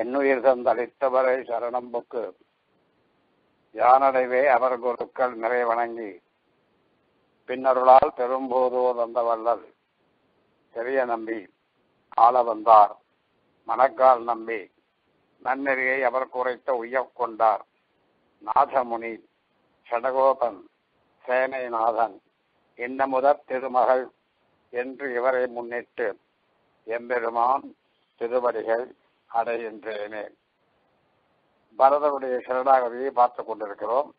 என்னுயிர் தந்தளித்தவரை சரணம்புக்கு யானடைவே அவர் குருக்கள் நிறை வணங்கி பின்னருளால் பெரும்போதோ தந்த வல்லல் தெரிய நம்பி ஆள வந்தார் மணக்கால் நம்பி நன்னெறியை அவர் குறைத்த உய்யக் கொண்டார் நாதமுனி சடகோபன் சேனைநாதன் இன்னமுதற் திருமகள் என்று இவரை முன்னிட்டு எம்பெருமான் திருவடிகள் அடைகின்றேனே. பரதனுடைய சரணாகதியை பார்த்து கொண்டிருக்கிறோம்.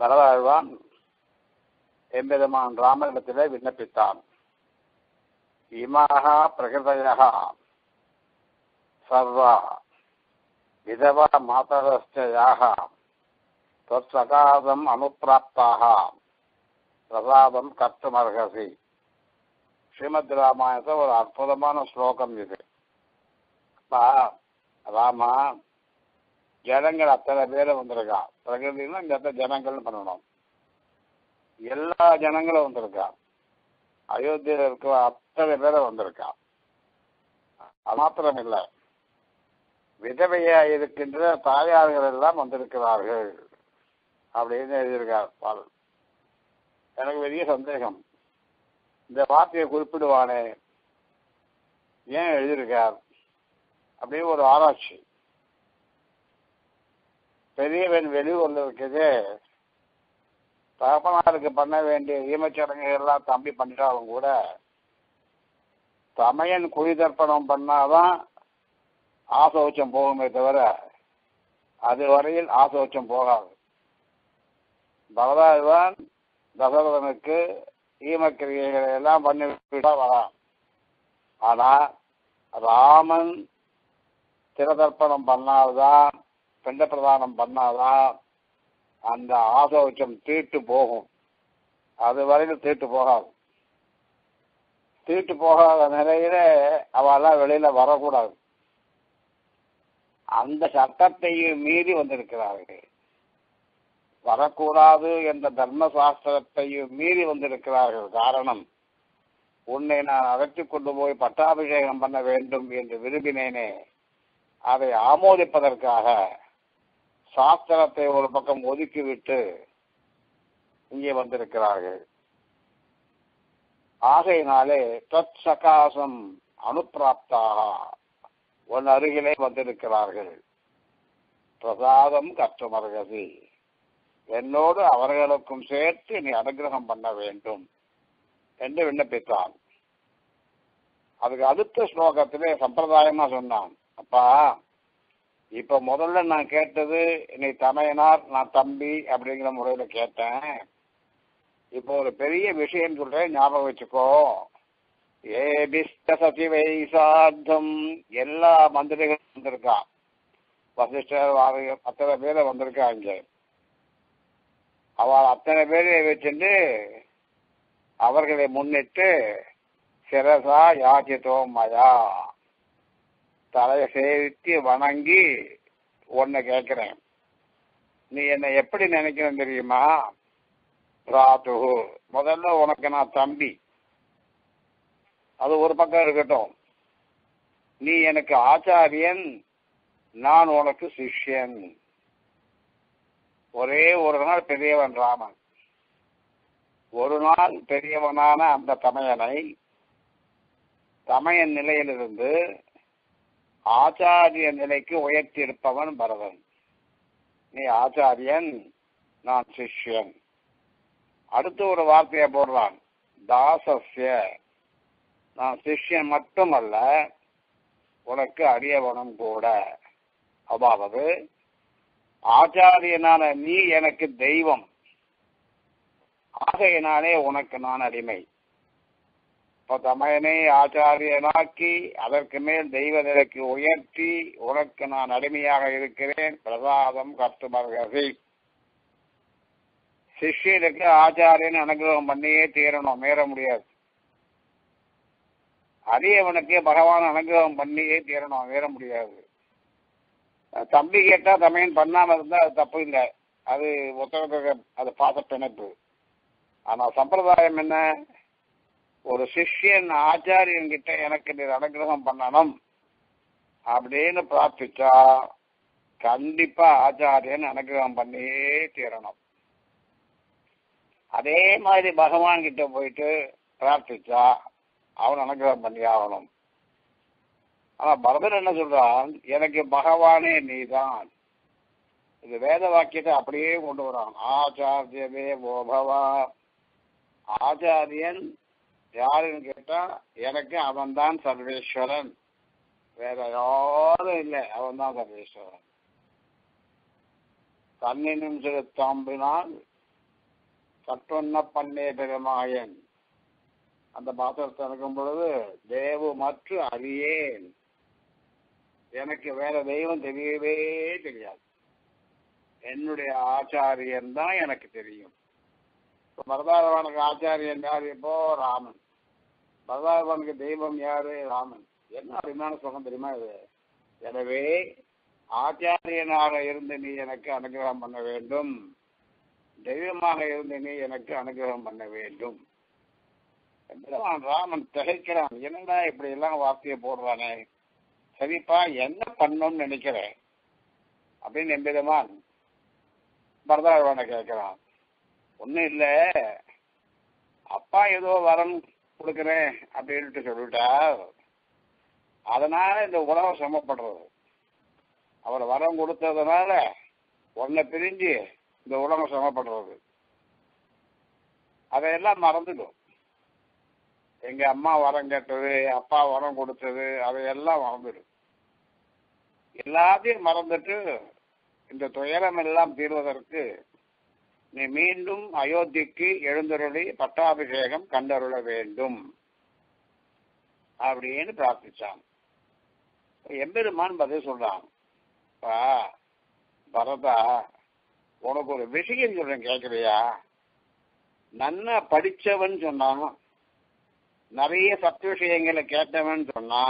பரதாழ்வான் எம்பெருமான் ராமனிடத்திலே விண்ணப்பித்தான். இமாக பிரகிருதயா சர்வா விதவா மாதரஸ்யாக தொற்சகாதம் அனுப்பிராப்தாக பிரசாதம் கற்றுமர்கசி. ஸ்ரீமத் ராமாயணத்தை ஒரு அற்புதமான ஸ்லோகம் இது. ராமா ஜனங்கள் அத்தனை பேர் வந்திருக்கா. பிரகிருதினா இந்த இடத்த ஜனங்கள் பண்ணணும். எல்லா ஜனங்களும் வந்திருக்கா. அயோத்தியில இருக்கிற அத்தனை பேரை வந்திருக்கா. அது மாத்திரம் இல்லை, விதவையா இருக்கின்ற தாயார்கள் எல்லாம் வந்திருக்கிறார்கள் அப்படின்னு எழுதியிருக்கார் பாடல். எனக்கு பெரிய சந்தேகம், இந்த வார்த்தையை குறிப்பிடுவானே ஏன் எழுதியிருக்கார் அப்படின்னு ஒரு ஆராய்ச்சி. பெரியவன் வெளியூரில் இருக்குது, தகப்பனாருக்கு பண்ண வேண்டிய ஈமச்சடங்குகள்லாம் தம்பி பண்ணிட்டாலும் கூட தமையன் குடிதர்ப்பணம் பண்ணாதான் ஆசோச்சம் போகுமே தவிர அதுவரையில் ஆசோச்சம் போகாது. பரதாழ்வான் தசரதனுக்கு ஈமக்கிரியைகளை எல்லாம் பண்ணிவிட்டா வரான். ஆனால் ராமன் திரதர்ப்பணம் பண்ணால்தான், பிண்ட பிரதானம் பண்ணாதான் அந்த ஆசோச்சம் தீட்டு போகும். அதுவரையில் தீட்டு போகாது. தீட்டு போகாத நிலையில அவெல்லாம் வெளியில வரக்கூடாது. அந்த சட்டத்தையும் மீறி வந்திருக்கிறார்கள். வரக்கூடாது என்ற தர்மசாஸ்திரத்தையும் மீறி வந்திருக்கிறார்கள். காரணம், உன்னை நான் அகற்றி கொண்டு போய் பட்டாபிஷேகம் பண்ண வேண்டும் என்று விரும்பினேனே, அதை ஆமோதிப்பதற்காக சாஸ்திரத்தை ஒரு பக்கம் ஒதுக்கிவிட்டு இங்கே வந்திருக்கிறார்கள். ஆகையினாலே தத் சகாசம் அனுப்பிராப்தாக உன் அருகிலே வந்திருக்கிறார்கள். பிரசாதம் கற்றுமர்கசி, என்னோடு அவர்களுக்கும் சேர்த்து நீ அனுகிரகம் பண்ண வேண்டும் என்று விண்ணப்பித்தான். அதுக்கு அடுத்த ஸ்லோகத்திலே சம்பிரதாயமா சொன்னான், அப்பா இப்ப முதல்ல நான் கேட்டது நீ தமையனார் நான் தம்பி அப்படிங்கிற முறையில கேட்டேன். இப்போ ஒரு பெரிய விஷயம் சொல்றேன், ஞாபகம் வச்சுக்கோ. ஏபிஸ்திவை சாத்தம் எல்லா மந்திரிகளும் வந்திருக்கா. வசிஷ்டர் வாரியம் அத்தனை பேரை வந்திருக்கா. இங்கே அவள் அத்தனை பேரை வச்சுட்டு அவர்களை முன்னிட்டு சிரசா யாச்சிதோமயா தலையை சேர்த்து வணங்கி ஒன்ன கேட்கிறேன், நீ என்னை எப்படி நினைக்கிறேன்னு தெரியுமா? ராது முதல்ல உனக்கு நான் தம்பி, அது ஒரு பக்கம் இருக்கட்டும். நீ எனக்கு ஆச்சாரியன், நான் உனக்கு சிஷ்யன். ஒரே ஒரு நாள் பெரியவன் ராமன், ஒரு நாள் பெரியவனான அந்த தமையனை தமையன் நிலையிலிருந்து ஆச்சாரிய நிலைக்கு உயர்த்தி இருப்பவன் பரதன். நீ ஆச்சாரியன், நான் சிஷ்யன். அடுத்து ஒரு வார்த்தையை போடுறான், தாசஸ்ய, நான் சிஷ்யன் மட்டுமல்ல உனக்கு அரியவனும் கூட. அதாவது ஆச்சாரியனான நீ எனக்கு தெய்வம், ஆகையினாலே உனக்கு நான் அடிமை. இப்ப தமையனை ஆச்சாரியனாக்கி அதற்கு மேல் தெய்வ நிலைக்கு உயர்த்தி உனக்கு நான் அடிமையாக இருக்கிறேன். பிரசாதம் கற்றுமர்கசி, சிஷ்யனுக்கு ஆச்சாரியன் அனுகிரகம் பண்ணியே தீரணும், மீற முடியாது. அரியவனுக்கு பகவான் அனுகிரகம் பண்ணியே தீரணும், மீற முடியாது. தம்பி கேட்டா தமையன் பண்ணாம இருந்தா அது தப்பு இல்லை, அது ஒத்தருக்கு அது பாச பிணைப்பு. ஆனா சம்பிரதாயம் என்ன, ஒரு சிஷ்யன் ஆச்சாரியன் கிட்ட எனக்கு நீர் அனுகிரகம் பண்ணணும், அப்படின்னு பிரார்த்திச்சா கண்டிப்பா ஆச்சாரியன் அனுகிரகம் பண்ணியே தீரணும். அதே மாதிரி பகவான் கிட்ட போயிட்டு பிரார்த்திச்சா அவன் அனுகிரகம் பண்ணி ஆகணும். ஆனா பரதன் என்ன சொல்றான், எனக்கு பகவானே நீதான். இது வேத வாக்கியத்தை அப்படியே கொண்டு வரான். ஆச்சாரியவே ஓபவா, ஆச்சாரியன் யாருன்னு கேட்டா எனக்கு அவன் தான் சர்வேஸ்வரன், வேற யாரும் இல்லை, அவன் தான் சர்வேஸ்வரன். தன்னினும் செலுத்தாம்பினால் கற்றொன்ன பண்ணே பெருமாயன், அந்த பாத்திரத்தை இருக்கும் பொழுது தேவு மற்ற அறியேன், எனக்கு வேற தெய்வம் தெரியவே தெரியாது, என்னுடைய ஆச்சாரியன் தான் எனக்கு தெரியும். பரதாரவனுக்கு ஆச்சாரியன் யார்? இப்போ ராமன். பரதாரவனுக்கு தெய்வம் யாரு? ராமன். என்ன அருமையான சொல்ல தெரியுமா இது? எனவே ஆச்சாரியனாக இருந்து நீ எனக்கு அனுகிரகம் பண்ண வேண்டும், தெய்வமாக இருந்து நீ எனக்கு அனுகிரகம் பண்ண வேண்டும். ராமன் திகைக்கிறான், என்னடா இப்படி எல்லாம் வார்த்தையை போடுறானே, சரிப்பா என்ன பண்ணணும்னு நினைக்கிறேன் அப்படின்னு எம்பெருமான் பரதாழ்வான கேட்கிறான். ஒன்னும் இல்ல அப்பா ஏதோ வரம் கொடுக்கிறேன் அப்படின்ட்டு சொல்லிட்டா அதனால இந்த உலகம் சமப்படுறது, அவர் வரம் கொடுத்ததுனால உன்னை பிரிஞ்சு இந்த உலகம் சமப்படுறது, அதையெல்லாம் மறந்துடும். எங்க அம்மா வரம் கேட்டது, அப்பா வரம் கொடுத்தது, அதையெல்லாம் மறந்துடும். எல்லாத்தையும் மறந்துட்டு இந்த துயரம் எல்லாம் தீர்வதற்கு நீ மீண்டும் அயோத்திக்கு எழுந்தருளி பட்டாபிஷேகம் கண்டருள வேண்டும் அப்படின்னு பிரார்த்திச்சான். எம்பெருமான் பதில் சொல்றான், பரதா உனக்கு ஒரு விஷயம் சொல்றேன் கேட்கறியா? நன்னா படிச்சவன் சொன்னான், நிறைய சத்து விஷயங்களை கேட்டவன் சொன்னா,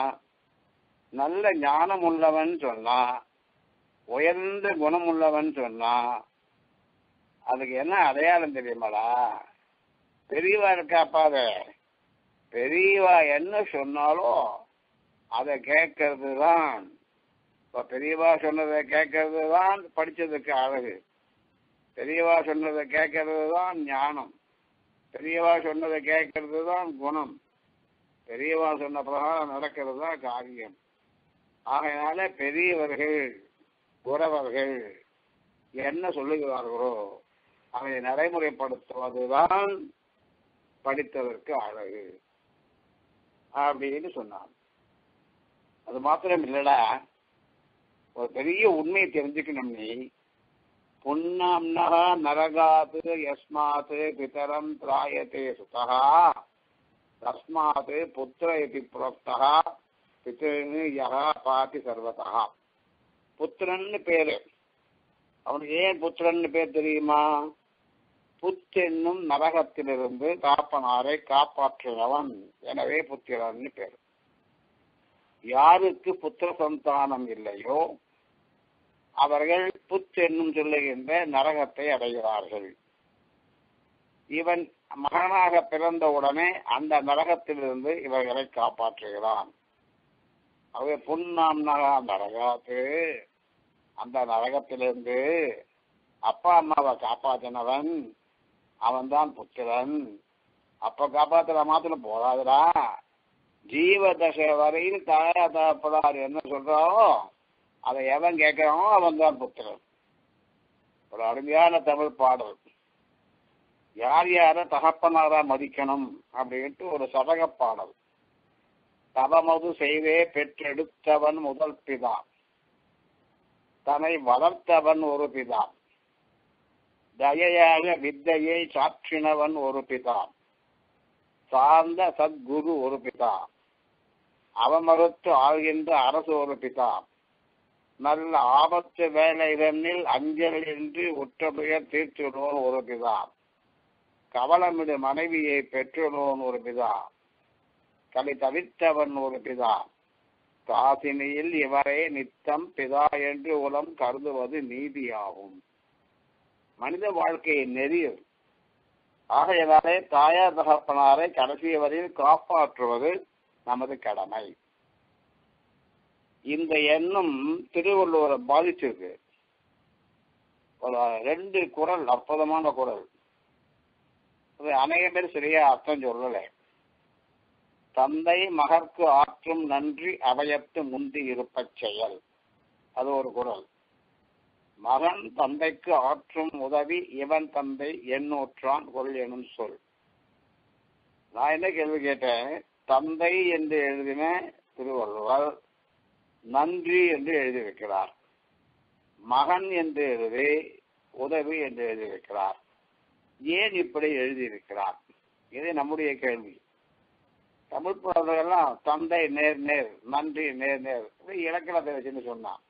நல்ல ஞானம் உள்ளவன் சொன்னா, உயர்ந்த குணம் உள்ளவன் சொன்னா, அதுக்கு என்ன அடையாளம் தெரியுமாடா? பெரியவா இருக்காப்பாத, பெரியவா என்ன சொன்னாலும் அதை கேட்கறது தான். இப்ப பெரியவா சொன்னதை கேட்கறது தான் படிச்சதுக்கு அழகு, பெரியவா சொன்னதை கேட்கறது தான் ஞானம், பெரியவா சொன்னதை கேட்கறது தான் குணம், பெரியவா சொன்ன பிரகாரம் நடக்கிறது தான் காரியம். ஆகையினால பெரியவர்கள் குறவர்கள் என்ன சொல்லுகிறார்களோ அதை நடைமுறைப்படுத்துவதுதான் படித்ததற்கு அழகு அப்படின்னு சொன்னான். அது மாத்திரம் இல்லடா, ஒரு பெரிய உண்மையை தெரிஞ்சுக்கணும் நீ. புண்ணம்னா நரகாத்து யஸ்மாத்து பிதரம் திராயத்தே சுதா தஸ்மாத்து புத்திர இது புரோக்தா பித்ரு யஹா பாதி சர்வதா. புத்திரன்னு பேரு, அவனுக்கு ஏன் புத்திரன்னு பேர் தெரியுமா? புத்தென்னும் நரகத்திலிருந்து காப்பனாரை காப்பாற்றினவன், எனவே புத்திரன்னு பேரு. யாருக்கு புத்திர சந்தானம் இல்லையோ அவர்கள் புத்தென்னும் சொல்லுகின்ற நரகத்தை அடைகிறார்கள். இவன் மகனாக பிறந்தவுடனே அந்த நரகத்திலிருந்து இவர்களை காப்பாற்றுகிறான். அவை புண்ணாம்னா நரகாத்து, அந்த நரகத்திலிருந்து அப்பா அம்மாவை காப்பாற்றினவன் அவன் தான் புத்திரன். அப்ப காப்பாற்றுற மாத்திர போதாதுடா, ஜீவ தசை வரையில் தாயா தகப்படார் என்ன சொல்றாரோ அதை எவன் கேட்கிறானோ அவன் தான் புத்திரன். ஒரு அருமையான தமிழ் பாடல். யார் யார தகப்பனாரா மதிக்கணும் அப்படின்ட்டு ஒரு சதக பாடல். தவமது செய்வே பெற்றெடுத்தவன் முதல் பிதான், தன்னை வளர்த்தவன் ஒரு பிதான், தயையாக வித்தையை சாற்றினவன் ஒரு பிதான், சார்ந்த சத்குரு ஒரு பிதான், அவமறுத்து ஆழ்கின்ற அரசு ஒரு பிதான், நல்ல ஆபத்து வேலை இதனில் அஞ்சலின்றி உற்றபுயர் தீர்த்துடன் ஒரு பிதான், கவலமிடு மனைவியை பெற்றோன் ஒரு பிதா, கலை தவிர்த்தவன் ஒரு பிதா, காசினியில் இவரே நித்தம் பிதா என்று உலம் கருதுவது நீதியாகும். மனித வாழ்க்கையின் நெறியில் ஆகையினாலே தாயார் தகப்பனாரை கடைசி வரையில் காப்பாற்றுவது நமது கடமை. இந்த எண்ணம் திருவள்ளுவரை பாதிச்சிருக்கு. ரெண்டு குரல், அற்புதமான குரல். அநேக பேர் சரியா அர்த்தம் சொல்லலை. தந்தை மகற்கு ஆற்றும் நன்றி அவையத்து முந்தி இருப்ப செயல், அது ஒரு குரல். மகன் தந்தைக்கு ஆற்றும் உதவி இவன் தந்தை எண்ணூற்றான் குரல் எனும் சொல். நான் என்ன கேள்வி கேட்டேன், தந்தை என்று எழுதின திருவள்ளுவர் நன்றி என்று எழுதியிருக்கிறார், மகன் என்று எழுதி உதவி என்று எழுதியிருக்கிறார், ஏன் இப்படி எழுதியிருக்கிறார்? இது நம்முடைய கேள்வி. தமிழ் புலவர்கள்லாம் தந்தை நேர் நேர், நன்றி நேர் நேர், இலக்கணத்தை வச்சுன்னு சொன்னான்.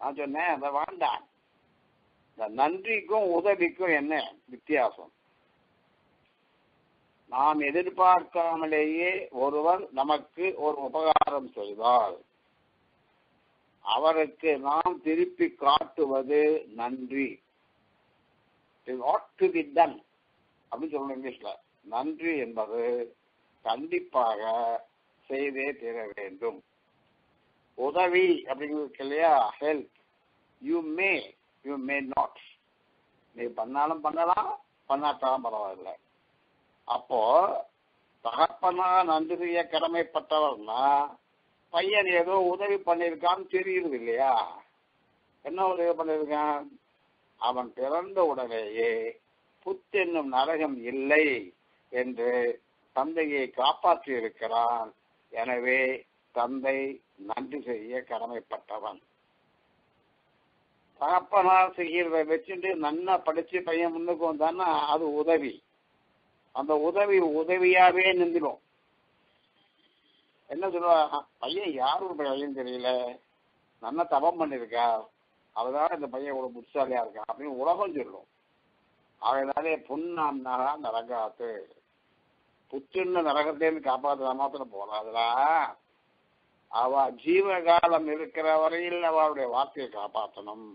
நான் சொன்னேன் அதை வேண்டாம். இந்த நன்றிக்கும் உதவிக்கும் என்ன வித்தியாசம்? நாம் எதிர்பார்க்காமலேயே ஒருவர் நமக்கு ஒரு உபகாரம் செய்தால் அவருக்கு நாம் திருப்பி காட்டுவது நன்றி. It ought to be done அப்படின்னு சொல்லணும் இங்கிலீஷ்ல. நன்றி என்பது கண்டிப்பாக செய்தே தீர வேண்டும். உதவி அப்படிங்கிறது இல்லையா, ஹெல்ப். யூ மே நாட், நீ பண்ணாலும் பண்ணலாம் பண்ணாட்டாலும் பரவாயில்லை. அப்போ தகப்பனா நன்றி செய்ய கடமைப்பட்டவர்னா பையன் ஏதோ உதவி பண்ணியிருக்கான்னு தெரியுது இல்லையா? என்ன உதவி பண்ணியிருக்கான்? அவன் பிறந்த உடனேயே புத்தென்னும் நரகம் இல்லை என்று தந்தையை காப்பாற்றி இருக்கிறான். எனவே தந்தை நன்றி செய்ய கடமைப்பட்டவன். தகப்பனா செய்கிறத வச்சுட்டு நன்னா படிச்சு பையன் முன்னுக்கு வந்தான்னா அது உதவி. அந்த உதவி உதவியாவே நின்றுடும். என்ன சொல்லுவா, பையன் யாரும் பையன் தெரியல, நல்லா தபம் பண்ணியிருக்கா, அதனால இந்த பையன் இவ்வளவு புட்சாலியா இருக்கா அப்படின்னு உலகம் சொல்லும். அதனாலே பொண்ணாம்னா நரகாத்து புத்துன்னு நரகத்தேன்னு காப்பாற்றுற மாத்திர போகலாம். அதெல்லாம் அவ ஜீவகாலம் இருக்கிற வரையில் அவளுடைய வார்த்தையை காப்பாற்றணும்.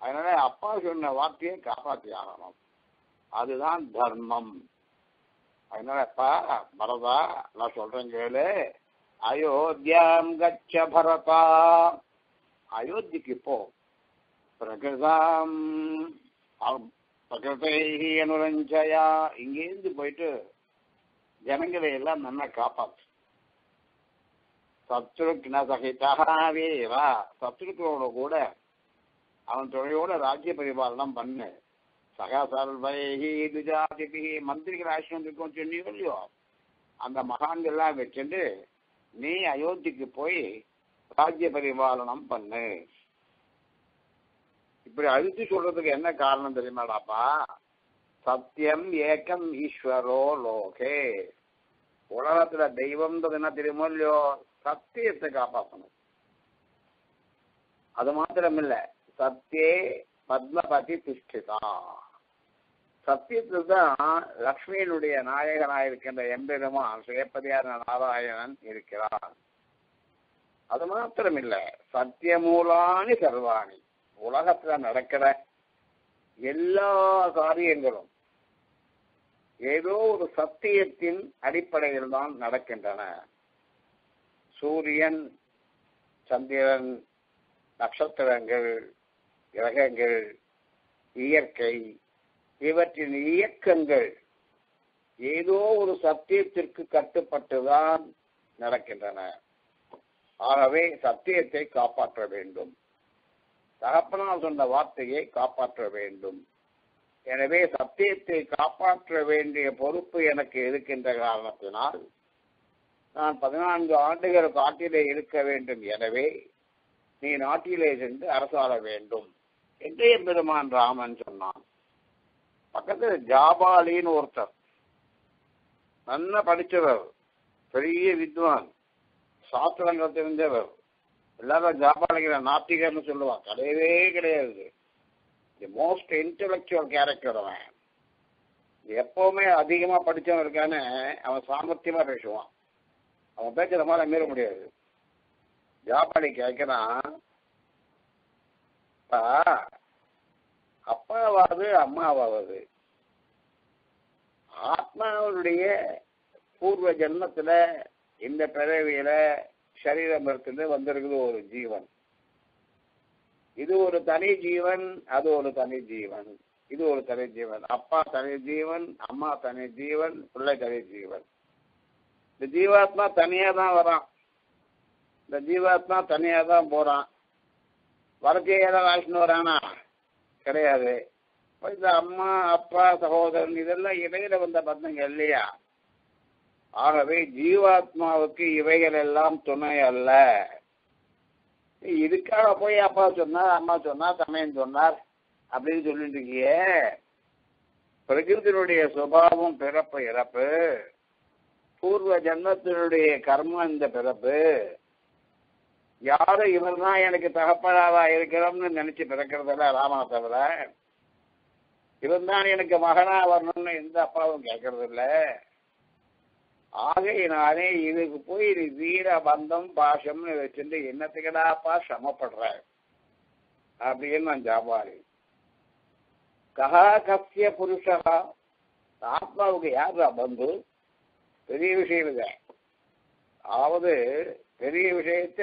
அதனால அப்பா சொன்ன வார்த்தையை காப்பாற்றி ஆகணும். அதுதான் தர்மம். அதனாலப்பா பரதா நான் சொல்றேன் கேளு, அயோத்தியாம் கச்ச பரதா, அயோத்திக்கு போ. பிரகிருதாம் பிரகிருதைகி அனுரஞ்சயா, இங்கேருந்து போயிட்டு ஜனங்களை எல்லாம் நல்லா காப்பாற்று. சத்ருக்ன சகிதா, சத்ருக்னோட கூட அவன் துணையோட ராஜ்ய பரிபாலனம் பண்ணு. சகா சர்வைகி துஜாதி மந்திரிகள் ஆட்சி வந்திருக்கோம் சொன்னியோ இல்லையோ, அந்த மகான்கள்லாம் வச்சுட்டு நீ அயோத்திக்கு போய் ராஜ்ய பரிபாலனம் பண்ணு. இப்படி அழுத்தி சொல்றதுக்கு என்ன காரணம் தெரியுமாடாப்பா? சத்தியம் ஏக்கம் ஈஸ்வரோ லோகே, உலகத்துல தெய்வம்ன்றது என்ன தெரியுமோ இல்லையோ, சத்தியத்தை காப்பாற்றணும். அது மாத்திரம் இல்ல, சத்தியே பத்மபதி திஷ்டிதா, சத்தியத்தில் தான் லக்ஷ்மியினுடைய நாயகனாயிருக்கின்ற எம்பெருமான் சுயப்பதியான நாராயணன் இருக்கிறான். அது மாத்திரம் இல்ல, சத்தியமூலானி சர்வாணி, உலகத்துல நடக்கிற எல்லா காரியங்களும் ஏதோ ஒரு சத்தியத்தின் அடிப்படையில் தான் நடக்கின்றன. சூரியன், சந்திரன், நட்சத்திரங்கள், கிரகங்கள், இயற்கை, இவற்றின் இயக்கங்கள் ஏதோ ஒரு சத்தியத்திற்கு கட்டுப்பட்டுதான் நடக்கின்றன. ஆகவே சத்தியத்தை காப்பாற்ற வேண்டும். தகப்பனால் சொன்ன வார்த்தையை காப்பாற்ற வேண்டும். எனவே சத்தியத்தை காப்பாற்ற வேண்டிய பொறுப்பு எனக்கு இருக்கின்ற காரணத்தினால் நான் 14 ஆண்டுகள் காட்டிலே இருக்க வேண்டும். எனவே நீ நாட்டிலே சென்று அரசாள வேண்டும் என்று பெருமான் ராமன் சொன்னான். பக்கத்துல ஜாபாலின்னு ஒருத்தர் நல்லா படிச்சவர், பெரிய வித்வான், சாஸ்திரங்கள் தெரிஞ்சவர். எல்லாரும் ஜாபாலிங்கிற நாத்திகர்னு சொல்லுவான், கிடையவே கிடையாது. தி மோஸ்ட் இன்டலெக்சுவல் கேரக்டர் அவன். எப்பவுமே அதிகமா படிச்சவன் இருக்கானே அவன் சாமர்த்தியமா பேசுவான். அவன் பேசுற மாதிரி மீற முடியாது. ஜாபாலி கேட்கிறான், அப்பாவாவது அம்மாவாவது ஆத்மாவுடைய பூர்வ ஜென்மத்துல இந்த பிறவியில சரீரம் இருந்து வந்திருக்குது ஒரு ஜீவன். இது ஒரு தனி ஜீவன், அது ஒரு தனி ஜீவன், இது ஒரு தனி ஜீவன், அப்பா தனி ஜீவன், அம்மா தனி ஜீவன், பிள்ளை தனி ஜீவன். இந்த ஜீவாத்மா தனியா தான் வரான், இந்த ஜீவாத்மா தனியா தான் போறான். வறட்சியை தான் வாழ்க்கைன்னு வரானா? கிடையாது. இந்த அம்மா அப்பா சகோதரன் இதெல்லாம் இடையில வந்த பந்தங்கள் இல்லையா? ஆகவே ஜீவாத்மாவுக்கு இவைகள் எல்லாம் துணை அல்ல. இதுக்காக போய் அப்பா சொன்னார், அம்மா சொன்னார், தமையன் சொன்னார் அப்படின்னு சொல்லிட்டு இருக்கியே. பிரகிருத்தினுடைய சுபாவம் பிறப்பு இறப்பு, பூர்வ ஜன்மத்தினுடைய கர்மம் இந்த பிறப்பு. யாரும் இவர் தான் எனக்கு தகப்பனாவா இருக்கிறோம்னு நினைச்சு பிறக்கிறதில்ல ராமநாதவர. இவன் தான் எனக்கு மகனா வரணும்னு எந்த அப்பாவும் கேட்கறதில்ல. ஆகையினாலே இதுக்கு போய் வீர பந்தம் பாஷம்னு வச்சுட்டு என்னத்துக்கடாப்பா சமப்படுற அப்படின்னு நான் ஜாபாரி. கஹா கசிய புருஷா, ஆத்மாவுக்கு யாரா பந்து? பெரிய விஷயம் இல்லை. அதாவது பெரிய விஷயத்த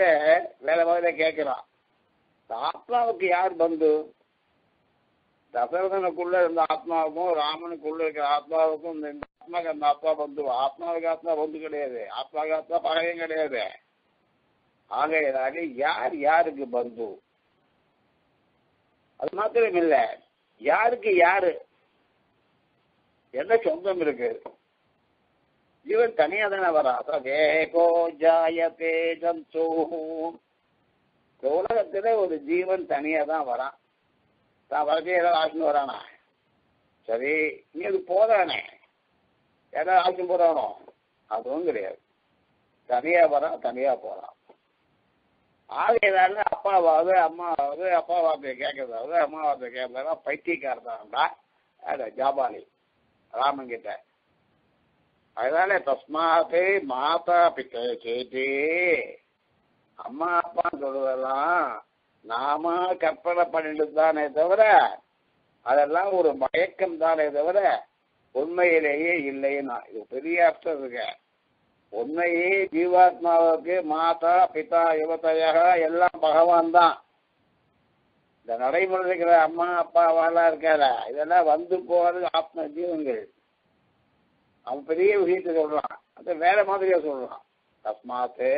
வேலை வேலை கேட்கிறான். ஆத்மாவுக்கு யார் பந்து? தசரதனுக்குள்ள இருந்த ஆத்மாவுக்கும் ராமனுக்குள்ள இருக்கிற ஆத்மாவுக்கும் இந்த ஆத்மாவுக்கு அந்த ஆத்மா பந்து. ஆத்மாவுக்கு ஆத்மா பந்து கிடையாது, ஆத்மாவுக்கு ஆத்மா பகையும் கிடையாது. ஆகையினாலே யார் யாருக்கு பந்து? அது மாத்திரம் இல்லை, யாருக்கு யாரு என்ன சொந்தம் இருக்கு? ஜீவன் தனியா தானே வரா. உலகத்துல ஒரு ஜீவன் தனியா தான் வரான். தான் வரதே ஏதாவது ஆட்சின்னு வரானா? சரி, நீ அது போதானே ஏதாவது ஆட்சி போறானோ? அதுவும் கிடையாது. தனியா வரான், தனியா போறான். ஆகையினால அப்பாவாவது அம்மாவாவது, அப்பா வார்த்தையை கேட்கறதாவது அம்மா வார்த்தையை கேட்கறதா பைத்தியக்காரதான்டா அட ஜாபாலி ராமன் கிட்ட. அதனால தஸ்மாதே மாதா பித்தே சேதி, அம்மா அப்பான்னு சொல்றதெல்லாம் நாம கற்பனை பண்ணிட்டு தானே தவிர அதெல்லாம் ஒரு மயக்கம் தானே தவிர உண்மையிலேயே இல்லைன்னா இது பெரிய அர்த்தம் இருக்க. உண்மையே ஜீவாத்மாவுக்கு மாதா பிதா யுவதையாக எல்லாம் பகவான் தான். இந்த நடைமுறை இருக்கிற அம்மா அப்பா வாழலாம் இருக்காத இதெல்லாம் வந்து போறது ஆத்ம ஜீவன்கள். அவன் பெரிய விஷயத்த சொல்றான், அது வேற மாதிரியா சொல்றான். தஸ்மாத்து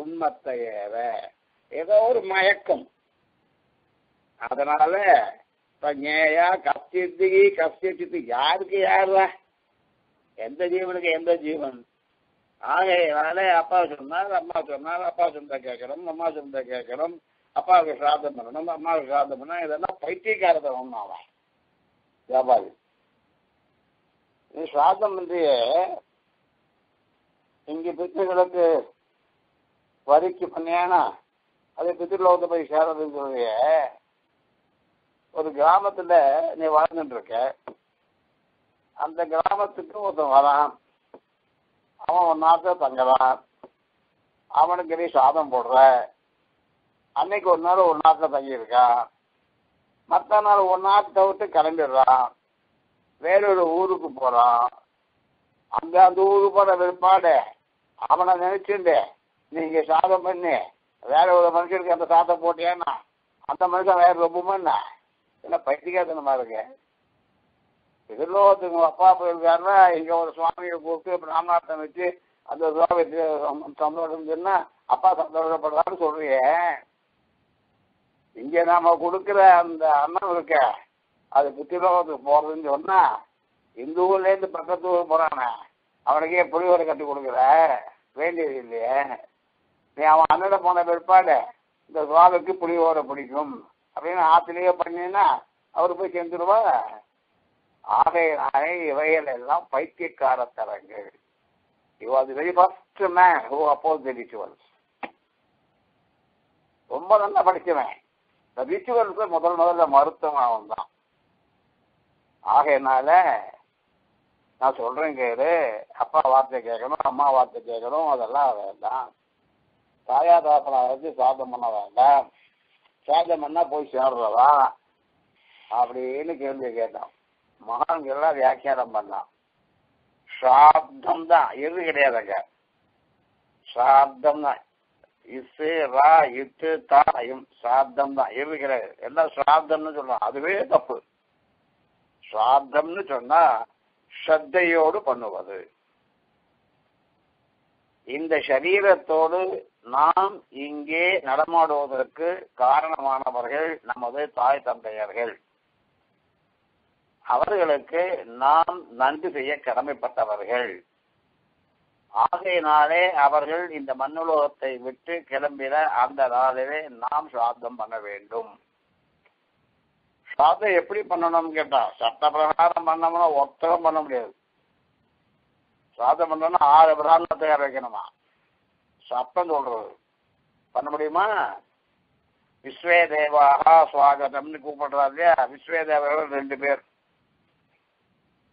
உண்மத்தை ஏற ஏதோ ஒரு மயக்கம். அதனால ஞேயா கஷ்டித்துக்கு கஷ்டித்து யாருக்கு யாருல எந்த ஜீவனுக்கு எந்த ஜீவன். ஆகையினால அப்பா சொன்னார் அம்மா சொன்னார், அப்பா சொந்த கேட்கணும் அம்மா சொந்த கேட்கணும், அப்பாவுக்கு சிராதம் பண்ணணும் அம்மாவுக்கு சிராதம் பண்ணணும், இதெல்லாம் பைத்தியக்காரத்தனம். அவன் வியாபாரி நீ சிராதம் பண்றிய இங்க பித்தர்களுக்கு வரிக்கு பண்ணியானா அது பித்திருலோகத்தை போய் சேரதுன்னு சொல்றிய. ஒரு கிராமத்துல நீ வாழ்ந்துட்டு இருக்க, அந்த கிராமத்துக்கு ஒருத்தன் வரான், அவன் ஒன் நாள தங்குறான், அவனுக்கு நீ சாதம் போடுற. அன்னைக்கு ஒரு நாள் ஒரு நாட்டில் தங்கியிருக்கான், மற்ற நாள் ஒரு நாட்டை விட்டு கிளம்பிடுறான், வேறொரு ஊருக்கு போறான். அங்க அந்த ஊருக்கு போற விற்பாடு அவனை நினைச்சுண்டு நீங்க சாதம் பண்ணி வேற ஒரு மனுஷனுக்கு அந்த சாதம் போட்டியான்னா அந்த மனுஷன் வேற ரொம்பமா என்ன பைத்தியக்காரத்தனமா இருக்கு. எதிர்லோகத்துக்கு அப்பா போயிருக்காருன்னா இங்க ஒரு சுவாமியை கூப்பிட்டு பிராமணார்த்தம் வச்சு அந்த சந்தோஷம் சொன்னா அப்பா சந்தோஷப்படுறான்னு சொல்றியே. இங்க நாம கொடுக்குற அந்த அண்ணன் இருக்க அது புத்திலோகத்துக்கு போறதுன்னு சொன்னா இந்த ஊர்ல இருந்து பக்கத்து ஊர் போறானே அவனுக்கே புரிவரை கட்டி கொடுக்குற வேண்டியது இல்லையே. நீ அவன் அண்ணன் போன பிற்பாடு இந்த சுவாமிக்கு புளியோரை பிடிக்கும் அப்படின்னு ஆத்திலேயே பண்ணினா அவரு போய் சேர்ந்துடுவா. ஆகையினாலே இவைகள் எல்லாம் பைத்தியக்காரத்தரங்கள். He was the very first man who opposed the rituals. ரொம்ப நல்லா படிச்சவன், இந்த ரிச்சுவல்ஸை முதல்ல மறுத்தவன் அவன் தான். ஆகையினால நான் சொல்றேன் கேளு, அப்பா வார்த்தை கேட்கணும் அம்மா வார்த்தை கேட்கணும் அதெல்லாம் வேண்டாம். தாயா தாப்பனை வச்சு சாதம் பண்ண வேண்டாம், சாதம் பண்ணா போய் சேர்றதா அப்படின்னு கேள்வி கேட்டான். மகான்கள்லாம் வியாக்கியானம் பண்ணான். சாப்தம் தான் எது கிடையாதுங்க, சாப்தம் தான் இசு ரா இட்டு தாயும் சாப்தம் தான் இருக்கிறது. எல்லாம் சாப்தம்னு சொல்றோம், அதுவே தப்பு. சாப்தம்னு சொன்னா ஸ்ரத்தையோடு பண்ணுவது. இந்த சரீரத்தோடு நாம் இங்கே நடமாடுவதற்கு காரணமானவர்கள் நமது தாய் தந்தையர்கள். அவர்களுக்கு நாம் நன்றி செய்ய கடமைப்பட்டவர்கள். ஆகையினாலே அவர்கள் இந்த மண்ணுலகத்தை விட்டு கிளம்பின அந்த நாளிலே நாம் சாப்தம் பண்ண வேண்டும். சாப்தம் எப்படி பண்ணணும்னு கேட்டா, சட்ட பிரகாரம் பண்ணோம்னா ஒத்தகம் பண்ண முடியாது. சாப்தம் பண்ணோம்னா 6 பிரகாரம் தயார் வைக்கணுமா? சப்தம் சொல்றது பண்ண முடியுமா? விஸ்வே தேவாகா சுவாகதம்னு கூப்பிடுறாரு இல்லையா, விஸ்வே தேவர்கள் 2 பேர்.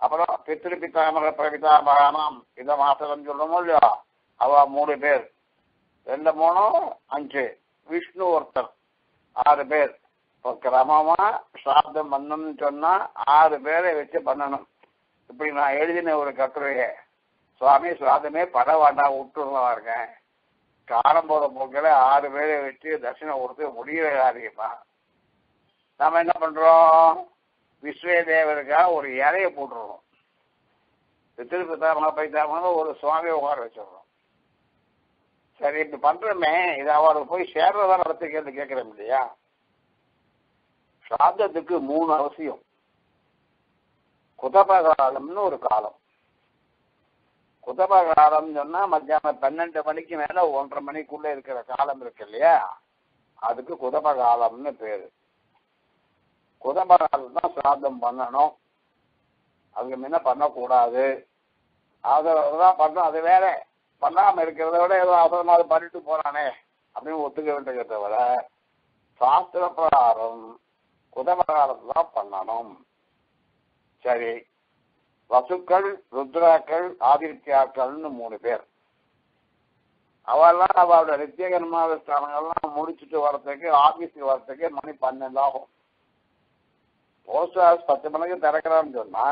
அப்புறம் பித்ரு பித்தாமர பிரபிதாபகானம் இதை மாத்திரம் சொல்லணுமோ இல்லையா, அவ 3 பேர். 2 3 5, விஷ்ணு ஒருத்தர் 6 பேர். இப்போ கிரமமா சாப்தம் பண்ணணும்னு சொன்னா 6 பேரை வச்சு பண்ணணும். இப்படி நான் எழுதின ஒரு கட்டுரையை சுவாமி சுவாதமே பட வாண்டா விட்டுலாம் இருக்கேன், காலம் போற போக்கில 6 பேரை வச்சு தட்சிணை கொடுத்து முடியவே அதிகமா. நாம என்ன பண்றோம், விஸ்வே தேவருக்காக ஒரு இலையை போட்டுருவோம். திருப்பித்தாம பைத்தாம ஒரு சுவாமியை உட்கார வச்சிடறோம். சரி இப்படி பண்றோமே, இது அவளுக்கு போய் சேர்றதா நடத்துக்கிறது கேட்கிறோம் இல்லையா. சாதத்துக்கு 3 அவசியம். குதப காலம்னு ஒரு காலம். குதப காலம் சொன்னா மத்தியானம் 12 மணிக்கு மேல 1:30 மணிக்குள்ள இருக்கிற காலம் இருக்கு இல்லையா, அதுக்கு குதப காலம்னு பேரு. குதப காலம் தான் சாதம் பண்ணணும், அதுக்கு முன்ன பண்ணக்கூடாது. ஆதரவுதான் பண்ணணும். அது வேற பண்ணாம இருக்கிறத விட ஏதோ அவசரமா அது பண்ணிட்டு போறானே அப்படின்னு ஒத்துக்க வேண்டிய தவிர, சாஸ்திர பிரகாரம் குதப காலத்தான் பண்ணணும். சரி, வசுக்கள் ருத்ராக்கள் ஆதித்யாக்கள்னு 3 பேர். அவெல்லாம் அவளோட நித்தியகர்மாவ ஸ்தானங்கள்லாம் முடிச்சுட்டு வர்றதுக்கு ஆபீஸுக்கு வர்றதுக்கு மணி 12 ஆகும். போஸ்ட் ஆஃபீஸ் 10 மணிக்கு திறக்கிறான்னு சொன்னா,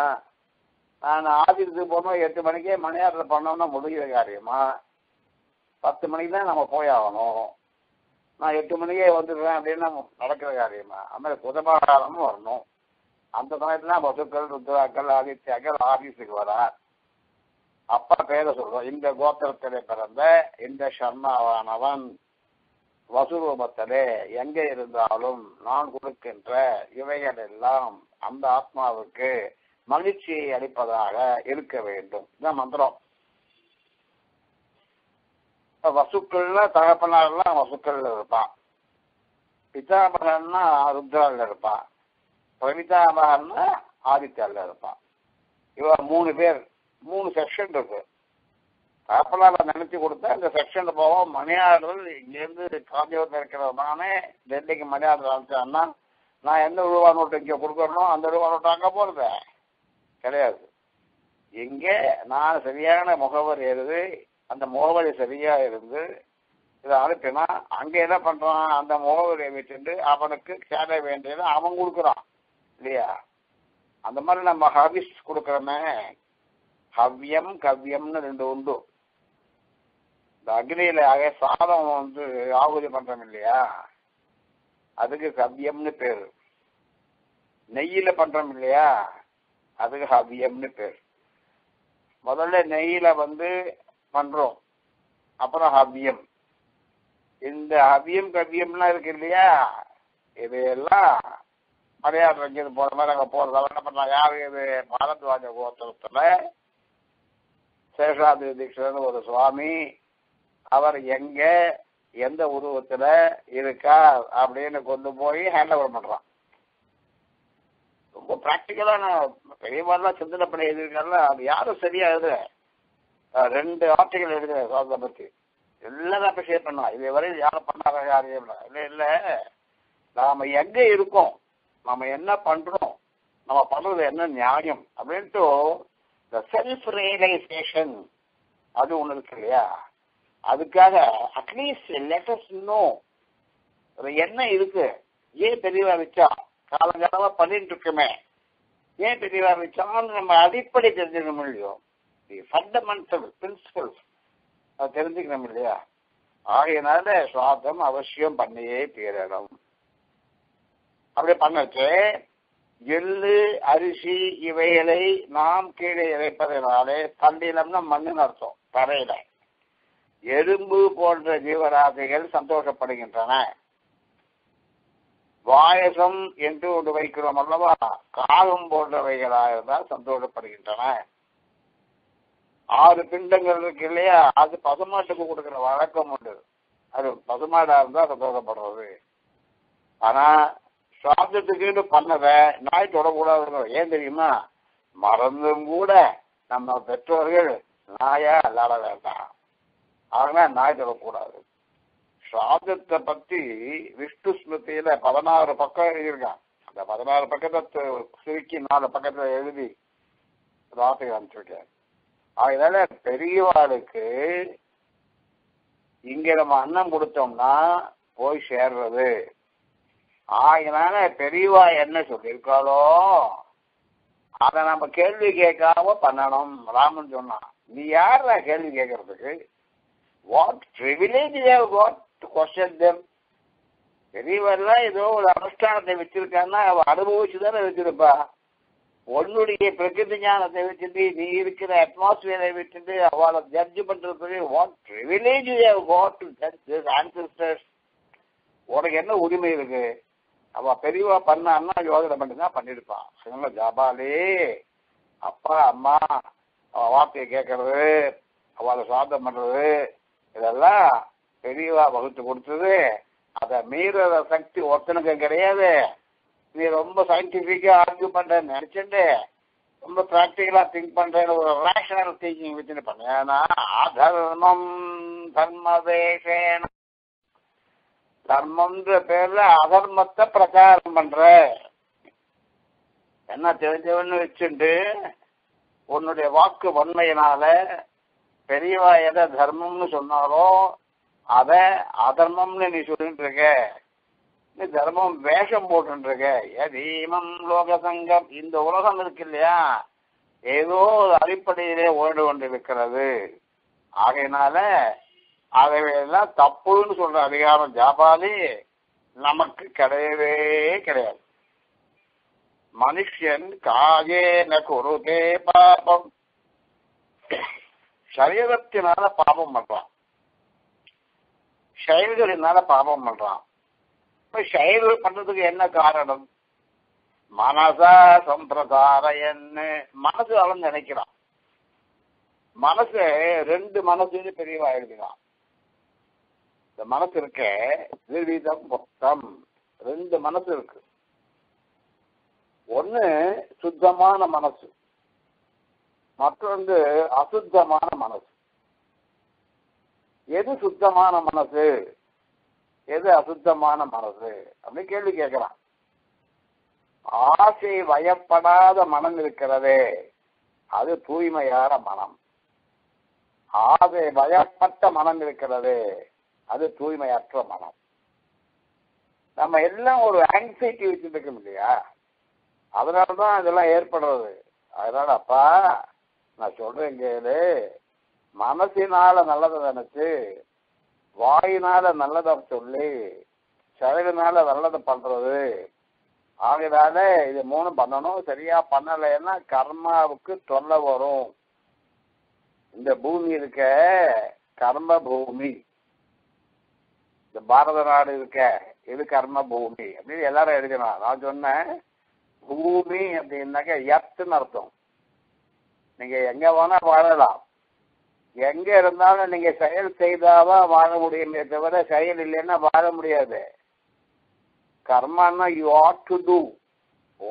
நான் ஆபீஸுக்கு போனோம் 8 மணிக்கே மணியாரில் பண்ணோம்னா முடிகிற காரியமா? 10 மணிக்கு தான் நம்ம போய் ஆகணும். நான் 8 மணிக்கே வந்துடுவேன் அப்படின்னு நம்ம நடக்கிற காரியமா? அதுமாதிரி புதபாரமும் வரணும். அந்த சமயத்துல பசுக்கள் ருத்ராக்கள் ஆதித்யாக்கள் ஆபீஸுக்கு வரார். அப்பா பேரை சொல்றோம், இந்த கோத்திரத்திலே பிறந்த இந்த சர்மாவானவன் வசுரூபத்திலே எங்க இருந்தாலும் நான் கொடுக்கின்ற இவைகள் எல்லாம் அந்த ஆத்மாவுக்கு மகிழ்ச்சியை அளிப்பதாக இருக்க வேண்டும். இதான் மந்திரம். வசுக்கள்ல தகப்பனாரெல்லாம் வசுக்கள் இருப்பான், பிதாமகன்னா ருத்ரால இருப்பான், பிரமிதாமகன்னா ஆதித்யால இருப்பான். இவ 3 பேர், 3 செக்ஷன் இருக்கு. தகப்பனால நினைச்சு கொடுத்தா இந்த செக்ஷன் போவோம். மணியாளர்கள் இங்கேருந்து காஞ்சிபுரத்தில் இருக்கிறவனானே டெல்லிக்கு மணியாளர் அனுப்பிச்சான்னா, நான் எந்த ரூபா நோட்டு இங்கே கொடுக்கணும், அந்த ரூபா நோட்டு அங்கே போறது கிடையாது. இங்கே நான் சரியான முகவரி எழுது, அந்த முகவரி சரியா இருந்து இதை அனுப்பினா, அங்கே என்ன பண்றான், அந்த முகவரியை விட்டு அவனுக்கு சேர வேண்டியது அவன் கொடுக்குறான் இல்லையா. அந்த மாதிரி நம்ம ஹவிஸ் கொடுக்கறோமே, ஹவ்யம் கவ்யம்னு 2 உண்டு. இந்த அக்னியில சாதம் வந்து ஆகுதி பண்றோம் இல்லையா, அதுக்கு கவ்யம்னு பேரு. நெய்யில பண்றோம் இல்லையா, அதுக்கு ஹவ்யம்னு பேரு. முதல்ல நெய்யில வந்து பண்றோம், அப்புறம் ஹவ்யம். இந்த ஹவ்யம் கவ்யம்லாம் இருக்கு இல்லையா, இதையெல்லாம் மரியாதை இங்கே போற மாதிரி அங்கே போறதால என்ன பண்றாங்க, யாரு இது பாரத்வாஜ கோத்திரத்துல சேஷாதிரி தீட்சன் ஒரு சுவாமி, அவர் எங்க எந்த உருவத்துல இருக்கா அப்படின்னு கொண்டு போய் ஹேண்ட் ஓவர் பண்றான். ரொம்ப பிராக்டிக்கலா நான் பெரியவாரெல்லாம் சிந்தனை பண்ணி எழுதியிருக்காருல, அது யாரும் சரியா எழுதுற 2 ஆர்டிகல் எழுதுறேன் சாதத்தை பத்தி. எல்லாரும் அப்ப ஷேர் பண்ணா, இது வரையில் யாரும் பண்ணாத காரியம் இல்லை. இல்லை நாம எங்க இருக்கோம், நம்ம என்ன பண்றோம், நம்ம பண்றது என்ன நியாயம் அப்படின்ட்டு இந்த செல்ஃப் ரியலைசேஷன் அது ஒண்ணு இருக்கு இல்லையா. அதுக்காக அட்லீஸ்ட் லெட் அஸ் நோ என்ன இருக்கு. ஏன் பெரியவா வச்சா, காலங்காலமா பண்ணிட்டு இருக்குமே, ஏன் பெரியவா வச்சான்னு நம்ம அடிப்படை தெரிஞ்சுக்கணும் இல்லையோ, ஃபண்டமெண்டல் பிரின்சிபல்ஸ் அது தெரிஞ்சுக்கணும் இல்லையா. ஆகையினால சுராத்தம் அவசியம் பண்ணியே தீரணும். அப்படி பண்ணச்சு எள்ளு அரிசி இவைகளை நாம் கீழே இறைப்பதனாலே, தண்ணிலம்னா மண்ணுன்னு அர்த்தம், தரையில எறும்பு போன்ற ஜீவராசிகள் சந்தோஷப்படுகின்றன. வாயசம் என்று ஒன்று வைக்கிறோம் அல்லவா, காகம் போன்றவைகளாக இருந்தால் சந்தோஷப்படுகின்றன. 6 பிண்டங்கள் இருக்கு இல்லையா, அது பசுமாட்டுக்கு கொடுக்கிற வழக்கம் உண்டு. அது பசுமாடா இருந்தா சந்தோஷப்படுறது. ஆனா சுவாசத்துக்கு பண்ணத நாய் தொடக்கூடாது. ஏன் தெரியுமா, மறந்தும் கூட நம்ம பெற்றோர்கள் நாயா விளாட வேண்டாம், ஆனா நாய் தொடக்கூடாது. சுவாசத்தை பத்தி விஷ்ணு ஸ்மிருதியில 16 பக்கம் எழுதியிருக்கான். அந்த 16 பக்கத்தை சுருக்கி 4 பக்கத்தை எழுதி ராசையை அனுப்பிச்சுட்டேன். அதனால பெரியவாளுக்கு இங்க நம்ம அன்னம் கொடுத்தோம்னா போய் சேர்றது. ஆகினால பெரியவா என்ன சொல்லியிருக்காளோ அதை நம்ம கேள்வி கேட்காம பண்ணணும். ராமன் சொன்னான், நீ யார் கேள்வி கேட்கறதுக்கு? What privilege have got to question them? பெரியவெல்லாம் ஏதோ ஒரு அனுஷ்டானத்தை வச்சிருக்கான்னா அவ அனுபவிச்சுதானே வச்சிருப்பா. உன்னுடைய பிரகிருதி ஞானத்தை வச்சுட்டு நீ இருக்கிற அட்மாஸ்பியரை வச்சுட்டு அவளை ஜட்ஜ் பண்றது what privilege have got to judge this ancestors? உனக்கு என்ன உரிமை இருக்கு? அவ பெரியவா பண்ணான்னா யோஜனை மட்டும்தான் பண்ணிருப்பான். சின்ன ஜபாலே அப்பா அம்மா அவ வார்த்தையை கேட்கறது, அவளை சாதம் பண்றது, இதெல்லாம் பெரியவா வகுத்து கொடுத்தது. அதை மீற சக்தி ஒருத்தனுக்கு கிடையாது. நீ ரொம்ப சயின்டிபிக்கா ஆர்கியூ பண்றேன்னு நினைச்சுட்டு ரொம்ப பிராக்டிகலா திங்க் பண்றேன்னு ஒரு ரேஷனல் திங்கிங் வச்சுன்னு பண்ண. ஏன்னா அதர்மம் தர்மதேசேன, தர்மம்ன்ற பேர்ல அதர்மத்தை பிரச்சாரம் பண்ற. என்ன தெரிஞ்சவன்னு வச்சுட்டு உன்னுடைய வாக்கு வன்மையினால பெரியவா எதை தர்மம்னு சொன்னாலோ அத அதர்மம்னு நீ சொல்லிட்டு இருக்க. நீ தர்மம் வேஷம் போட்டு இருக்க. ஏதீமம் லோக சங்கம், இந்த உலகம் இருக்கு இல்லையா, ஏதோ ஒரு அடிப்படையிலே ஓடு கொண்டு இருக்கிறது. ஆகையினால அதையெல்லாம் தப்புன்னு சொல்ற அதிகாரம் ஜாபாலி நமக்கு கிடையவே கிடையாது. மனுஷன் காயேன குருதே பாபம், சரீரத்தினால பாபம் பண்றான், செயல்களினால பாபம் பண்றான். இப்ப செயல்கள் பண்றதுக்கு என்ன காரணம்? மனசா சம்பிரதாரன்னு மனசு அளந்து நினைக்கிறான். மனசு 2 மனசுன்னு பெரியவா எழுதுகிறான். இந்த மனசு இருக்க விதம் மொத்தம் 2 மனசு இருக்கு. ஒண்ணு சுத்தமான மனசு, மற்றொன்று அசுத்தமான மனசு. எது சுத்தமான மனசு, எது அசுத்தமான மனசு அப்படின்னு கேள்வி கேட்கிறான். ஆசை வயப்படாத மனம் இருக்கிறதே அது தூய்மையான மனம். ஆசை வயப்பட்ட மனம் இருக்கிறது அது தூய்மையற்ற மனம். நம்ம எல்லாம் ஒரு ஆங்ஸைட்டி வச்சுட்டு இருக்கோம் இல்லையா, அதனாலதான் இதெல்லாம் ஏற்படுறது. அதனால அப்பா நான் சொல்றேன் கேளு, மனசினால நல்லதை நினைச்சு, வாயினால நல்லதை சொல்லி, சரீரனால நல்லதை பண்றது. ஆகையினால இது 3 பண்ணணும். சரியா பண்ணலைன்னா கர்மாவுக்கு தொல்லை வரும். இந்த பூமி இருக்க கர்ம பூமி, இந்த பாரத நாடு இருக்க இது கர்ம பூமி அப்படின்னு எல்லாரும் எழுதணும். நான் சொன்னேன் பூமி அப்படின்னாக்க எர்த்துன்னு அர்த்தம். நீங்க எங்க வேணா வாழலாம், எங்க இருந்தாலும் நீங்க செயல் செய்தாதான் வாழ முடியுமே தவிர செயல் இல்லைன்னா வாழ முடியாது. கர்மான்னா யூ ஆட் டு டூ,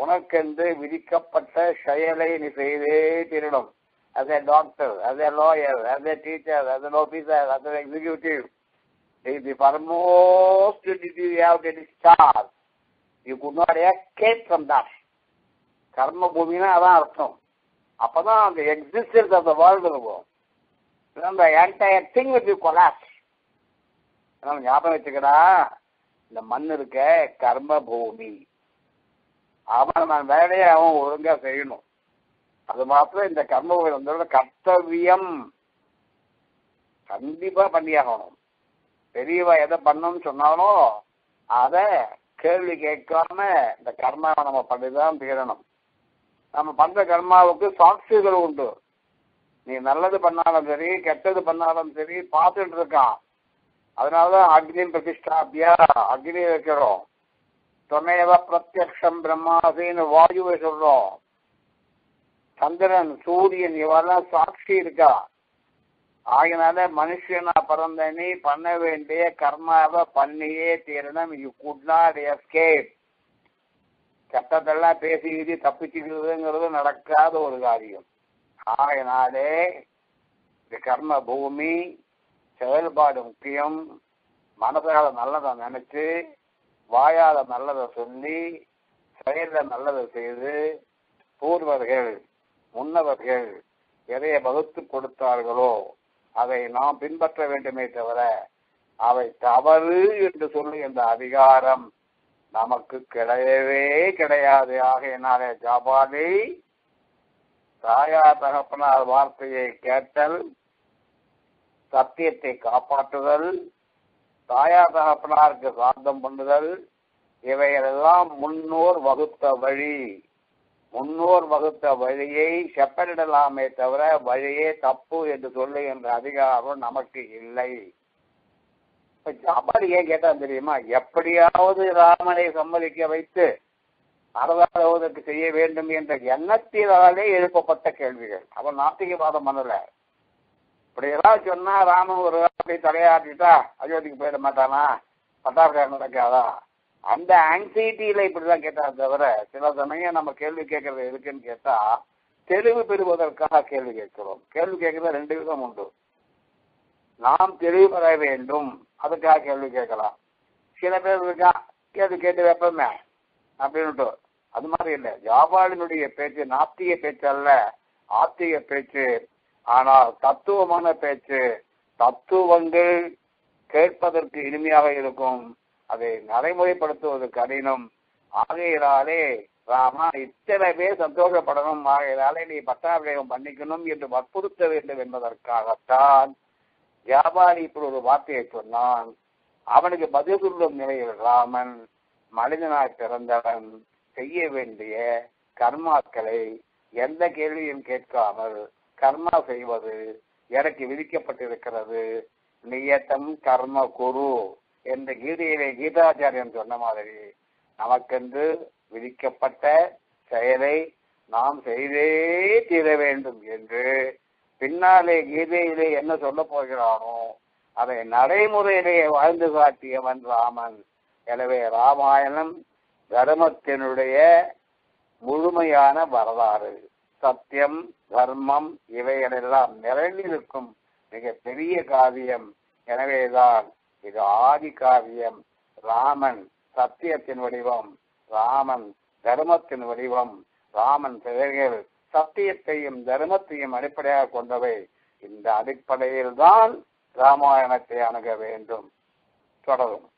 உனக்கென்று விதிக்கப்பட்ட செயலை நீ செய்தே திருடும். as a doctor, as a lawyer, as a teacher, as an officer, as an executive, if the foremost duty you have to discharge, you could not escape from that. Karma bhumina adan artham. Appadan the existence of the world will go. Then the entire thing will be collapsed. Nam ஞாபகம் வச்சுக்கடா, இந்த மண் இருக்க கர்ம பூமி. அவன் நான் வேலையை அவன் ஒழுங்கா செய்யணும். அது மாத்திரம் இந்த கர்ம பூமி வந்தோட கர்த்தவியம் கண்டிப்பா பண்ணியாகணும். பெரியவா எதை பண்ணணும்னு சொன்னாலும் அதை கேள்வி கேட்காம இந்த கர்மாவை நம்ம பண்ணிதான் தீரணும். நம்ம பண்ற கர்மாவுக்கு சாட்சிகள் உண்டு. நீ நல்லது பண்ணாலும் சரி, கெட்டது பண்ணாலும் சரி, பார்த்துட்டு இருக்கான். அதனாலதான் அக்னி பிரதிஷ்டாபியா அக்னி வைக்கிறோம். துணையவ பிரத்யக்ஷம் பிரம்மாசின்னு வாயுவை சொல்றோம். சந்திரன், சூரியன் இவெல்லாம் சாட்சி இருக்கா. ஆகினால மனுஷனா பிறந்த நீ பண்ண வேண்டிய கர்மாவை பண்ணியே தீரணும். You could not escape. சட்டத்தெல்லாம் பேசி தப்பிச்சுக்கிறதுங்கிறது நடக்காத ஒரு காரியம். ஆகையினாலே இந்த கர்ம பூமி செயல்பாடு முக்கியம். மனதால நல்லதை நினைச்சு, வாயால நல்லதை சொல்லி, செயல நல்லதை செய்து, பூர்வர்கள் முன்னவர்கள் எதையை வகுத்து கொடுத்தார்களோ அதை நாம் பின்பற்ற வேண்டுமே தவிர அவை தவறு என்று சொல்லி இந்த அதிகாரம் நமக்கு கிடையவே கிடையாது. ஆகையினாலே ஜாபாலி தாயா தகப்பனார் வார்த்தையை கேட்டல், சத்தியத்தை காப்பாற்றுதல், தாயா தகப்பனாருக்கு சார்ந்தம் பண்ணுதல், இவையெல்லாம் முன்னோர் வகுத்த வழி. முன்னோர் வகுத்த வழியை செப்பனிடலாமே தவிர வழியே தப்பு என்று சொல்லுகின்ற அதிகாரம் நமக்கு இல்லை. இப்ப ஜாபாலி ஏன் கேட்டான் தெரியுமா? எப்படியாவது ராமனை சம்மதிக்க வைத்து அரதாதவதற்கு செய்ய வேண்டும் என்ற எண்ணத்தினாலே எழுப்பப்பட்ட கேள்விகள். அவன் நாத்திகவாதம் பண்ணல. இப்படி ஏதாவது சொன்னா ராமன் ஒரு அப்படி தலையாட்டிட்டா அயோத்திக்கு போயிட மாட்டானா, பட்டாக்காரம் நடக்காதா, அந்த ஆங்ஸைட்டியில இப்படிதான் கேட்டார் தவிர, சில சமயம் நம்ம கேள்வி கேட்கறது எதுக்குன்னு கேட்டா தெளிவு பெறுவதற்காக கேள்வி கேட்கிறோம். கேள்வி கேட்கறது ரெண்டு விதம் உண்டு. நாம் தெளிவு பெற வேண்டும், அதுக்காக கேள்வி கேட்கலாம். சில பேர் இருக்கா கேள்வி கேட்டு வைப்பமே அப்படின்ட்டு. அது மாதிரி இல்லை. ஜாபாலினுடைய பேச்சு நாத்திக பேச்சு அல்ல, ஆத்திக பேச்சு. ஆனால் தத்துவமான பேச்சு. தத்துவங்கள் கேட்பதற்கு இனிமையாக இருக்கும், அதை நடைமுறைப்படுத்துவது கடினம். ஆகையினாலே ராமா இத்தனை பேர் சந்தோஷப்படணும், ஆகையினாலே நீ பட்டாபிஷேகம் பண்ணிக்கணும் என்று வற்புறுத்த வேண்டும் என்பதற்காகத்தான் வியாபாரி இப்படி ஒரு வார்த்தையை சொன்னான். அவனுக்கு பதில் சொல்லும் நிலையில் ராமன் மனிதனாய் பிறந்தவன் செய்ய வேண்டிய கர்மாக்களை எந்த கேள்வியும் கேட்காமல் கர்மா செய்வது எனக்கு விதிக்கப்பட்டிருக்கிறது. நியத்தம் கர்ம குரு என்று கீதையிலே கீதாச்சாரியன் சொன்ன மாதிரி நமக்கென்று விதிக்கப்பட்ட செயலை நாம் செய்தே தீர வேண்டும் என்று பின்னாலே கீதையிலே என்ன சொல்ல போகிறானோ அதை நடைமுறையிலேயே வாழ்ந்து காட்டியவன் ராமன். எனவே ராமாயணம் தர்மத்தினுடைய முழுமையான வரலாறு. சத்தியம், தர்மம் இவைகளெல்லாம் நிறைந்திருக்கும் மிக பெரிய காவியம். எனவேதான் இது ஆதி காவியம். ராமன் சத்தியத்தின் வடிவம், ராமன் தர்மத்தின் வடிவம். ராமன் செயல்கள் சத்தியத்தையும் தர்மத்தையும் அடிப்படையாக கொண்டவை. இந்த அடிப்படையில் தான் ராமாயணத்தை அணுக வேண்டும். தொடரும்.